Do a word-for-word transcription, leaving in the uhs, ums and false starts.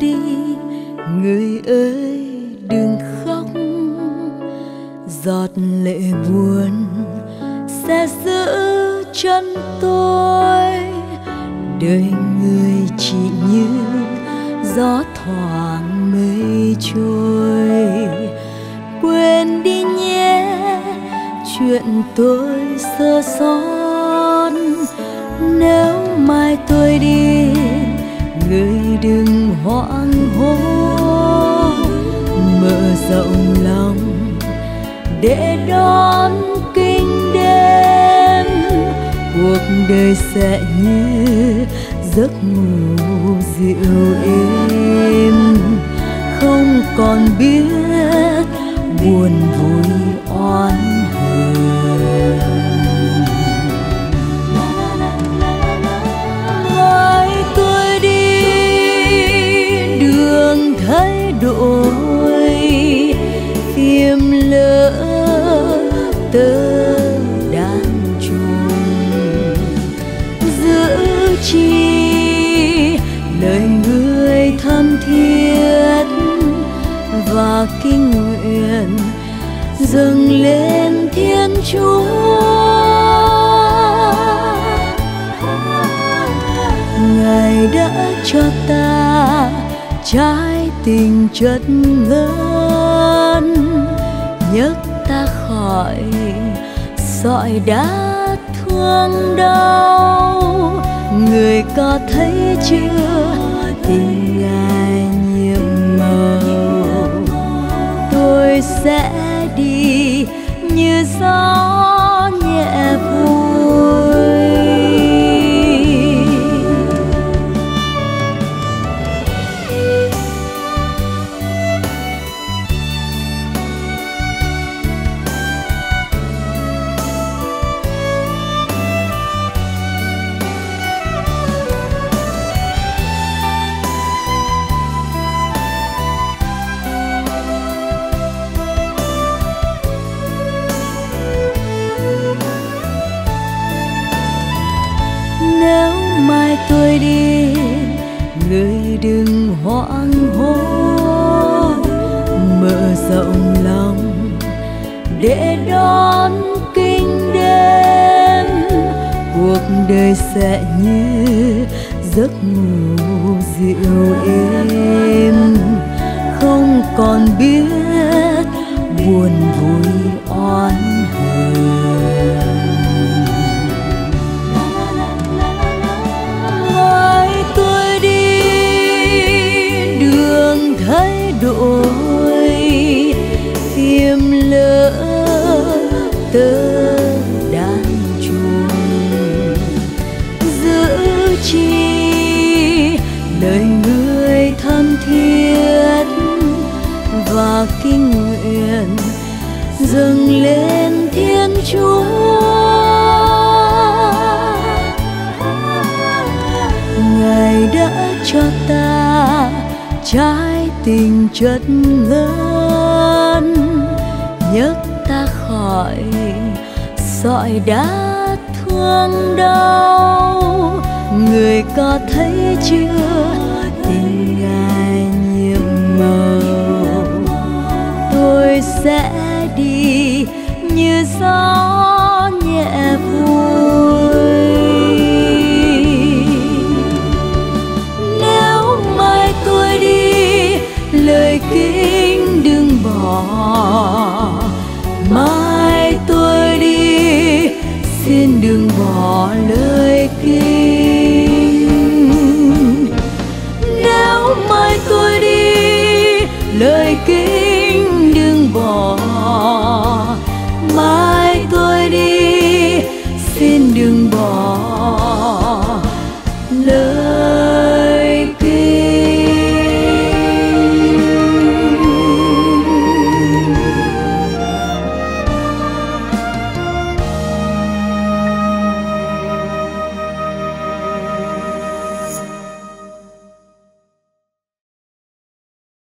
tôi đi, người ơi đừng khóc, giọt lệ buồn sẽ giữ chân tôi. Đời người chỉ như gió thoảng mây trôi, quên đi nhé chuyện tôi sơ sót. Nếu mai tôi đi, người đừng hoảng hốt, mở rộng lòng để đón kinh đêm. Cuộc đời sẽ như giấc ngủ dịu êm, không còn biết buồn vui oán hờn. Mai tôi đi, đường thay đổi, phim lỡ tơ đàn trùng giữ chi lời người thâm thiết và kinh nguyện dâng lên Thiên Chúa. Ngài đã cho ta trái tình chất ngân, nhấc ta khỏi sỏi đá thương đau. Người có thấy chưa, tình Ngài nhiệm màu. Tôi sẽ đi như gió nhẹ vui, người đừng hoảng hốt, mở rộng lòng để đón kinh đêm. Cuộc đời sẽ như giấc ngủ dịu êm, không còn biết buồn vui oán hờn. Đổi phim lỡ tơ đàn trùng giữ chi lời người thâm thiết và kinh nguyện dâng lên Thiên Chúa. Ngài đã cho ta trái tình chất ngân, nhấc ta khỏi sỏi đá thương đau. Người có thấy chưa,